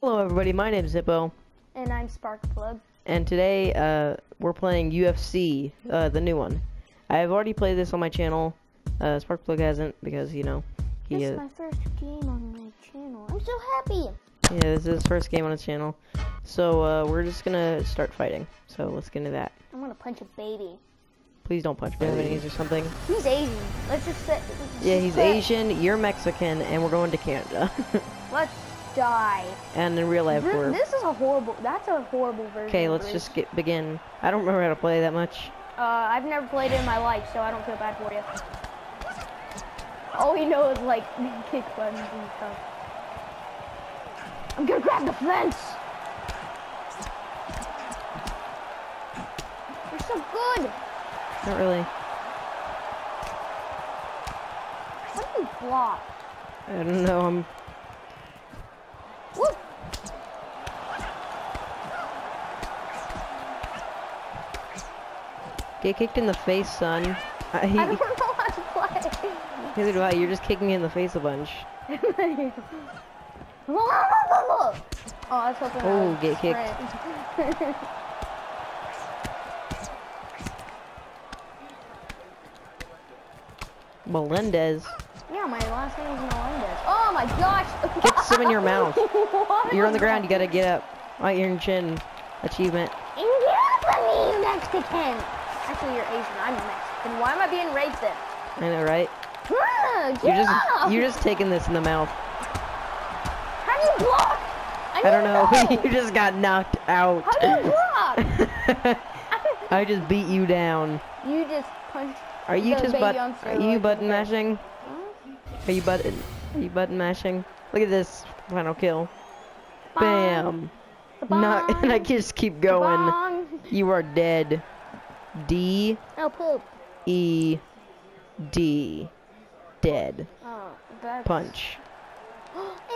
Hello everybody, my name is Hippo. And I'm SparkPlug. And today, we're playing UFC, the new one. I've already played this on my channel. SparkPlug hasn't, because, you know, this is my first game on my channel. I'm so happy! Yeah, this is his first game on his channel. So, we're just gonna start fighting. So, let's get into that. I'm gonna punch a baby. Please don't punch babies or something. He's Asian. Let's just sit. Yeah, he's Asian, you're Mexican, and we're going to Canada. Let's die. And in real life, we're... This is a horrible... That's a horrible version. Okay, let's just begin. I don't remember how to play that much. I've never played it in my life, so I don't feel bad for you. All you know is, like, kick buttons and stuff. I'm gonna grab the fence! You're so good! Not really. How do you block? I don't know, I'm... Whoop! Get kicked in the face, son. I don't know how to play. Neither do I, you're just kicking me in the face a bunch. Oh, I was hoping I get kicked. Melendez. Yeah, my last name is Melendez. Oh my gosh! Get some in your mouth. You're on the ground, you gotta get up. Right, you're in chin. Achievement. And you're Mexican! Actually, you're Asian, I'm Mexican. Why am I being racist? I know, right? You're just taking this in the mouth. How do you block? I don't know. You just got knocked out. How do you block? I just beat you down. You just punched. Are you just button mashing? Huh? Are you button mashing? Look at this final kill. Bam. Not, and I just keep going. You are dead. D. Oh poop. E. D. Dead. Oh, punch.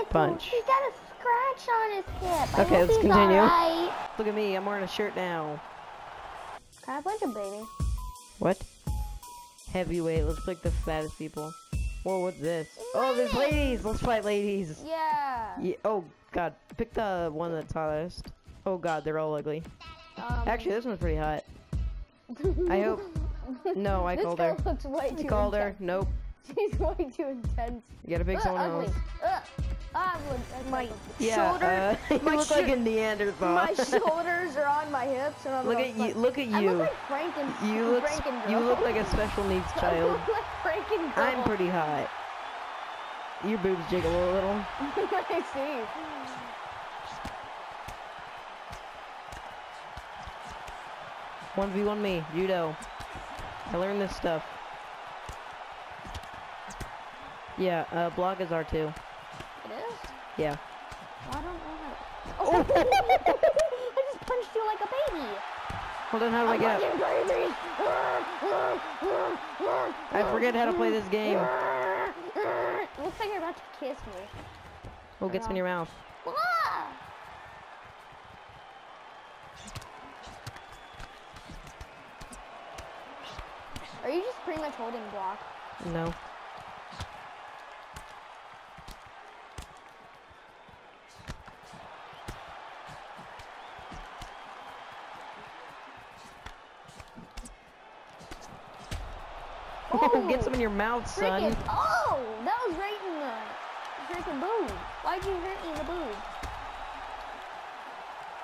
Punch. He's got a scratch on his hip. Okay, let's continue. Right. Look at me, I'm wearing a shirt now. Can I punch a baby? What? Heavyweight, let's pick the fattest people. Whoa, what's this? Oh, there's ladies! Let's fight ladies! Yeah! Oh, God. Pick the one that's hottest. Oh, God, they're all ugly. Actually, this one's pretty hot. I hope... No, I called her. This guy looks way too intense. I called her. Nope. She's way too intense. You gotta pick someone else. My shoulders. You look like a Neanderthal. My shoulders are on my hips, and I'm look at you. I look like Frankenstein. You look like a special needs child. I look like Frankenstein. I'm pretty hot. Your boobs jiggle a little. I see. One v one me, judo. I learned this stuff. Yeah, block is R2. It is? Yeah. Well, I don't know. Oh! I just punched you like a baby! Well then how do I get up? I forget how to play this game. Looks like you're about to kiss me. Oh, get some in your mouth. Ah! Are you just pretty much holding block? No. Oh, get some in your mouth, son. Oh, that was right in the freaking boob. Why'd you hurt me in the boob?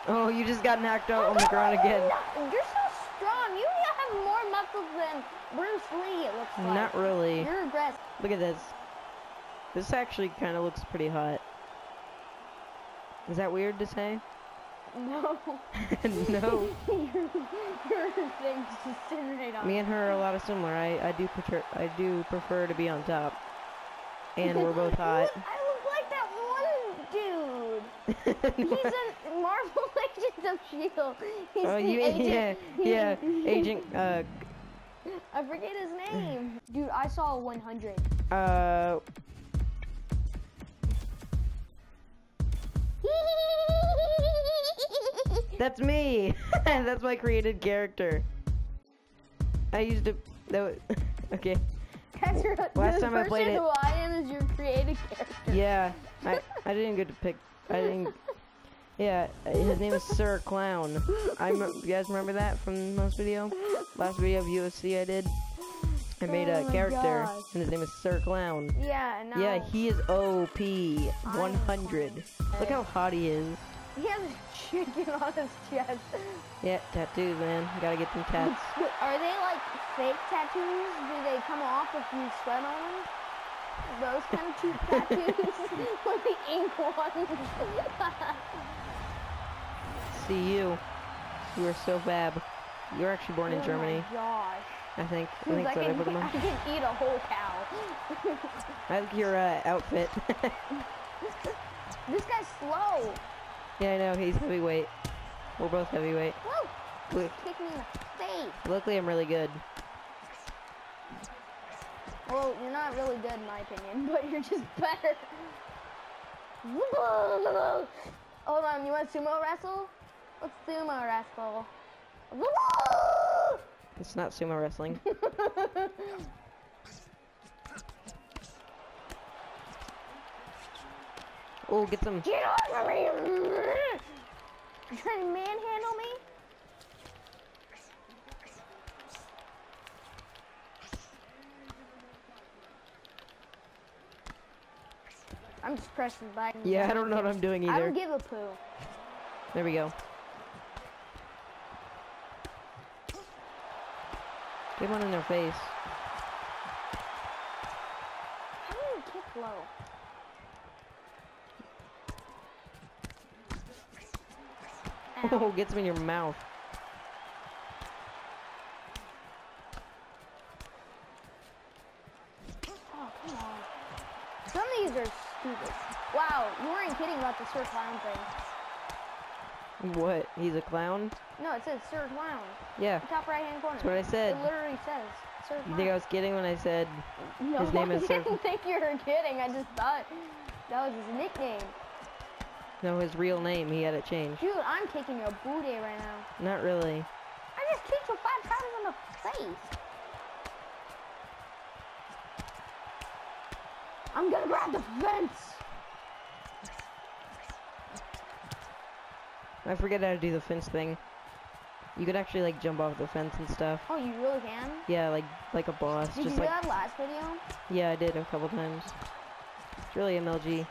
Oh, you just got knocked out on the ground again. You're so strong. You have more muscles than Bruce Lee, it looks like. Not really. You're aggressive. Look at this. This actually kind of looks pretty hot. Is that weird to say? No. No. Your things just sit on. Me and her are a lot of similar. I do prefer to be on top. And we're both hot. I look like that one dude. He's in Marvel Legends of Shield. He's the agent, I forget his name. Dude, I saw a 100. That's me. That's my created character. I used to. Okay. That's your, last time I played it. Who I am is your created character. Yeah. I didn't get to pick. I didn't. Yeah, his name is Sir Clown. You guys remember that from last video? Last video of UFC I did? I made a character, and his name is Sir Clown. Yeah, and yeah, he is OP 100. Look how hot he is. He has a chicken on his chest. Yeah, tattoos, man. Gotta get some tats. Are they like fake tattoos? Do they come off if you sweat on them? Those kind of cheap tattoos with the ink ones. See you. You are so fab. You're actually born in Germany. Oh my gosh. I can eat a whole cow. I like your outfit. This guy's slow. Yeah, I know. He's heavyweight. We're both heavyweight. Woo! Kick me in the face. Luckily, I'm really good. Well, you're not really good in my opinion, but you're just better. Hold on, you want sumo wrestle? Let's sumo wrestle. It's not sumo wrestling. Oh, get some. Get off of me! You trying to manhandle me? I'm just pressing the button. Yeah, I don't know what I'm doing either. I don't give a poo. There we go. Get one in their face. How do you kick low? Oh, gets him in your mouth. Oh, come on. Some of these are stupid. Wow, you weren't kidding about the Sir Clown thing. What? He's a clown? No, it says Sir Clown. Yeah. The top right-hand corner. That's what I said. It literally says Sir Clown. You think I was kidding when I said his name is Sir Clown? No, I didn't think you were kidding. I just thought that was his nickname. No, his real name, he had it changed. Dude, I'm kicking your booty right now. Not really. I just kicked you 5 times on the face. I'm gonna grab the fence. I forget how to do the fence thing. You could actually like jump off the fence and stuff. Oh, you really can? Yeah, like a boss. Did you do that last video? Yeah, I did a couple times. It's really MLG.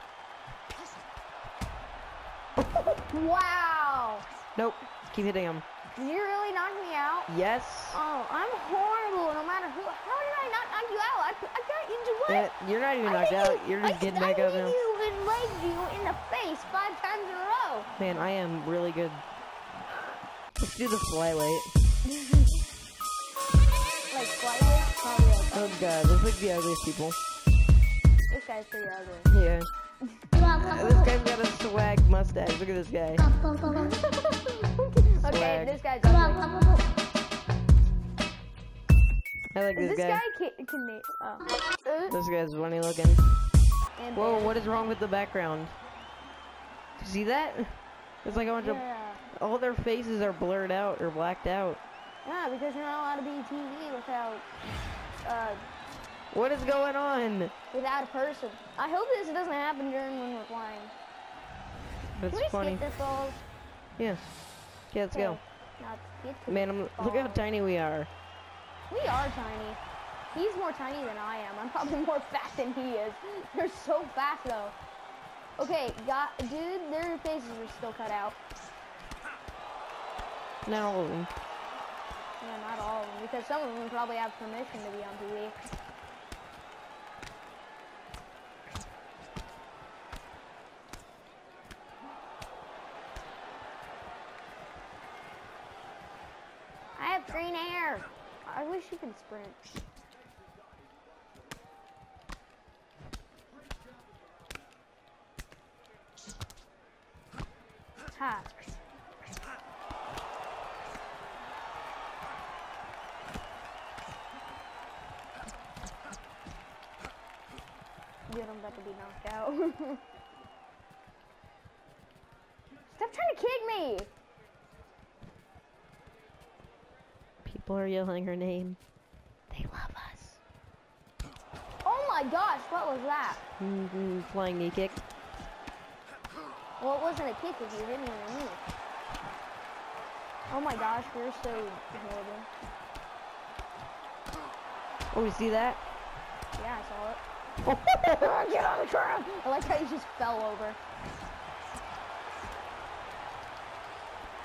Wow! Nope. Keep hitting him. Did you really knock me out? Yes. Oh, I'm horrible no matter who. How did I not knock you out? I got you to what? You're not even knocked out. You're just getting back up now. I you and legged you in the face 5 times in a row. Man, I am really good. Let's do the flyweight. Like flyweight? Probably. Oh god, those look the ugliest people. This guy's pretty ugly. Yeah. This guy's got a swag mustache. Look at this guy. Okay, this guy's ugly. I like this guy. This guy can This guy's funny looking. And whoa, what is wrong with the background? You see that? It's like a bunch of... All their faces are blurred out or blacked out. Yeah, because you're not allowed to be TV without... What is going on? Without a person. I hope this doesn't happen during when we're flying. That's funny. Can we skip this all? Yeah. Yeah, let's go. Man, look how tiny we are. We are tiny. He's more tiny than I am. I'm probably more fat than he is. They're so fat though. Okay, dude, their faces are still cut out. Not all of them. Yeah, not all of them. Because some of them probably have permission to be on TV. Green hair. I wish you could sprint. Ha. Dude, I'm about to be knocked out. Stop trying to kick me. People are yelling her name. They love us. Oh my gosh, what was that? Flying knee kick. Well, it wasn't a kick if you hit me in the knee. Oh my gosh, we're so horrible. Oh, you see that? Yeah, I saw it. Get on the ground! I like how you just fell over.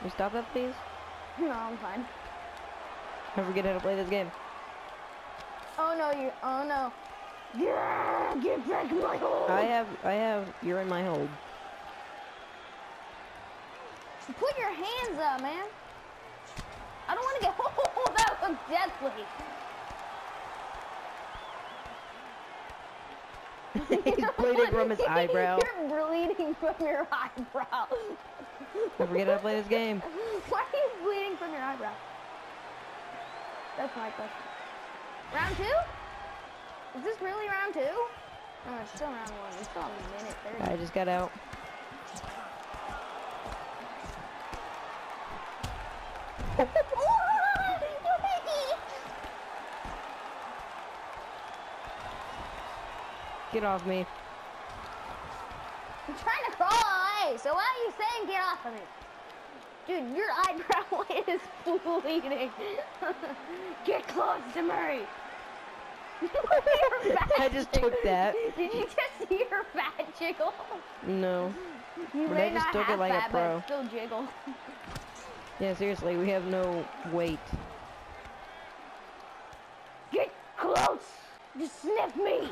You stop that, please? No, I'm fine. Don't forget how to play this game. Oh no, you. Oh no. Yeah, get back in my hold. I have. You're in my hold. Put your hands up, man. I don't want to get. Oh, that was deadly. He's bleeding from his eyebrow. You're bleeding from your eyebrow. Don't forget how to play this game. Why are you bleeding from your eyebrow? That's my question. Round two? Is this really round two? No, it's still round one. It's still a minute 30. I just got out. Get off me. I'm trying to crawl away, so why are you saying get off of me? Dude, your eyebrow is bleeding. Get close to Murray. I just took that. Did you just see your fat jiggle? No. You may not just took have it like fat, a pro. But still jiggle. Yeah, seriously, we have no weight. Get close. Just sniff me.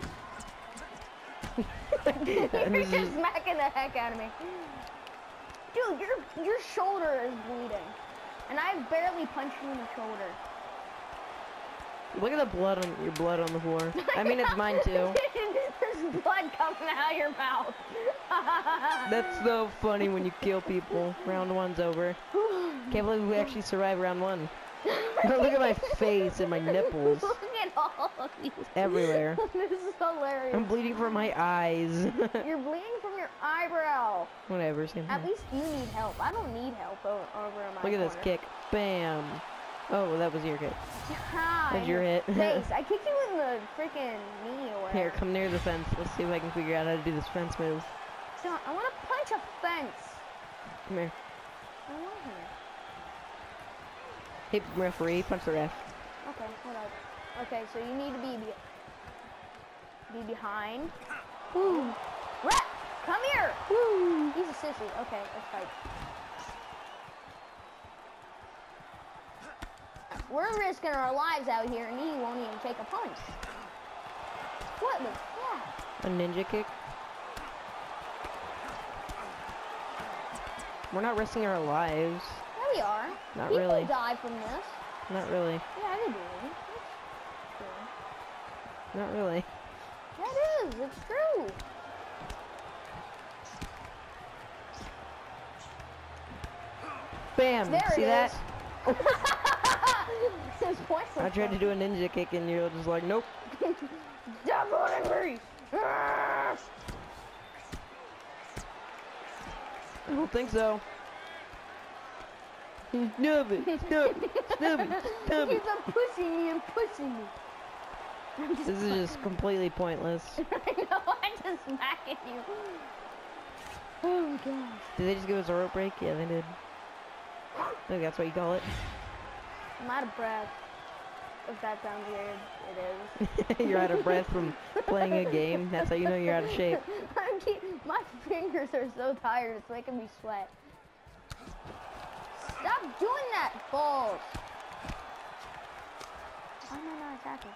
You're just smacking the heck out of me. Dude, your shoulder is bleeding. And I barely punched you in the shoulder. Look at the blood on your blood on the floor. I mean, it's mine too. There's blood coming out of your mouth. That's so funny when you kill people. Round one's over. Can't believe we actually survived round one. Look at my face and my nipples. Look at all of these. Everywhere. This is hilarious. I'm bleeding from my eyes. You're bleeding from your eyebrow. Whatever. Same At thing. Least you need help. I don't need help over my Look at corner. This kick. Bam. Oh, that was your kick. That's your hit. Face. I kicked you in the freaking knee or whatever. Here, come near the fence. Let's see if I can figure out how to do this fence move. So I want to punch a fence. Come here. I want him. Hey, referee, punch the ref. Okay, hold up. Okay, so you need to be behind. Ooh. Ref, come here! Ooh. He's a sissy. Okay, let's fight. We're risking our lives out here, and he won't even take a punch. What? Yeah. A ninja kick? We're not risking our lives. We are. Not People really. Die from this. Not really. Yeah, they do. That's true. Not really. That is. It's true. Bam. There See it that? Is. I tried to do a ninja kick and you're just like, nope. Double angry. I don't think so. Snub it, snub it, snub it, snub it. He's a pussy and pussy me. This is just completely pointless. I know, I'm just smacking you. Oh my gosh. Did they just give us a rope break? Yeah, they did. I think that's what you call it. I'm out of breath. If that sounds weird, it is. You're out of breath from playing a game? That's how you know you're out of shape. My fingers are so tired, it's making me sweat. Stop doing that, balls! Why am I not attacking?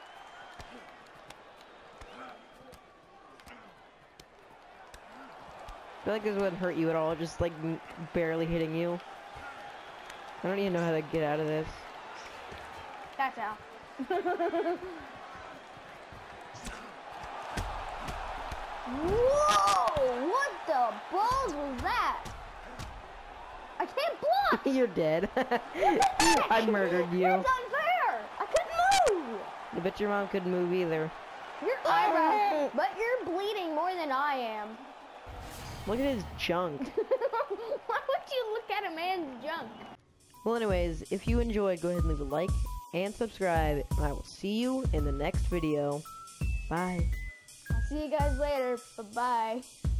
I feel like this wouldn't hurt you at all, just like barely hitting you. I don't even know how to get out of this. That's out. Whoa! What the balls was that? I can't block! You're dead. I murdered you. That's unfair! I couldn't move! I bet your mom couldn't move either. Your eyebrow, but you're bleeding more than I am. Look at his junk. Why would you look at a man's junk? Well anyways, if you enjoyed, go ahead and leave a like and subscribe. And I will see you in the next video. Bye. I'll see you guys later. Bye-bye.